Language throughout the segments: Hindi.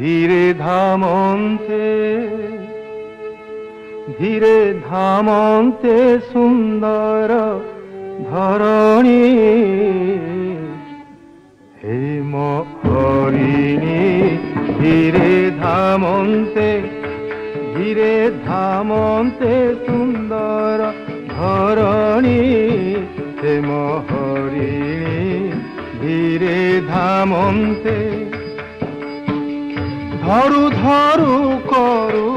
धीरे धामन्ते सुंदर धरणी हेम हरिणी धीरे धामन्ते सुंदर धरणी हेम हरिणी धीरे धामन्ते धरु धरु करु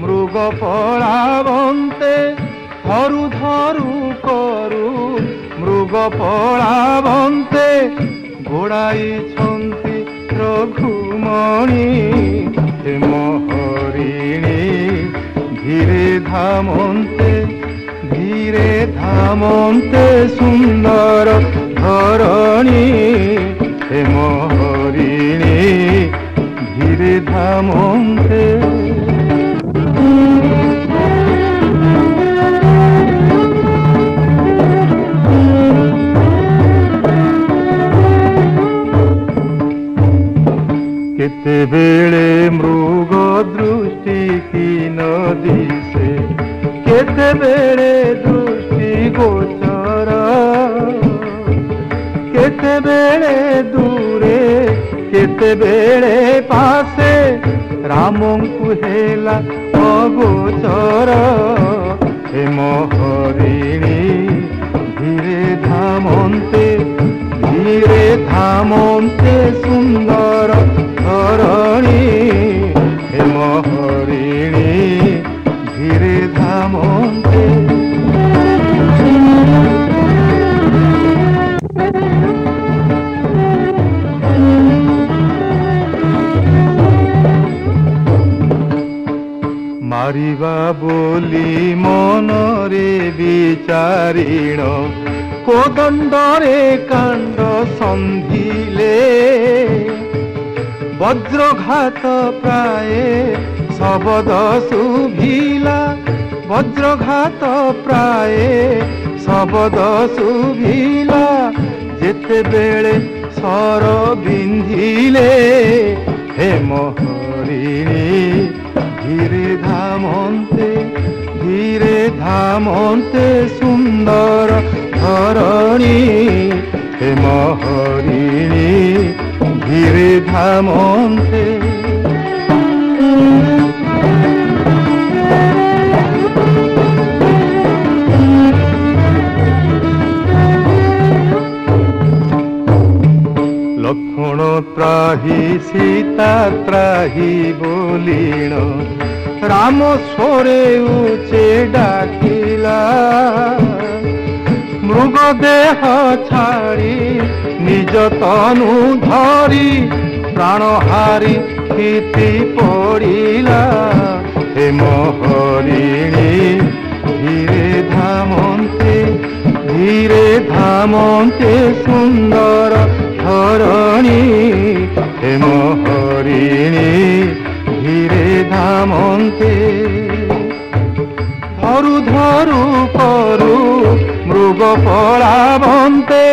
मृग पलावन्ते धरु धरु करु मृग पलावन्ते घोड़ाइछन्ति रघुमणि हेम हरिणी धीरे धामन्ते सुंदर धरणी हेम हरिणी धीरे धामन्ते केते बेले मृग दृष्टि की नदी से केते बेले दृष्टि गोचर केते बेले दूरे केते बेले पासे रामंकु हेला अगोचर हेम हरिणी धीरे धामन्ते सुंदर धरणी हेम हरिणी धीरे धामन्ते मारिबा बोली मनरे विचारिण कोदंडरे कांड संधिले वज्रघात प्राय शबद शुभिला वज्रघात प्राय शबद शुभिला जेते बेले सर बिंधिले हेम हरिणी धीरे धामन्ते सुंदर धरणी हेम हरिणी धीरे धामन्ते लक्ष्मण त्राही सीता त्राही बोलिण राम स्वरे उचे डाकिला मृग देह छाड़ी निज तनु धरी प्राणहारी स्थिति पड़िला हेम हरिणी धीरे धामन्ते सुंदर धरणी हेम हरिणी धीरे धामन्ते धरु धरु करु मृग पलावन्ते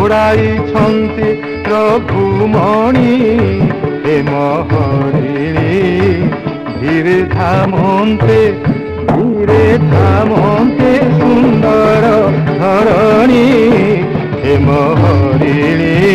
उड़ाइछन्ति रघुमणि हेम हरिणी धीरे धामन्ते सुंदर धरणी हेम हरिणी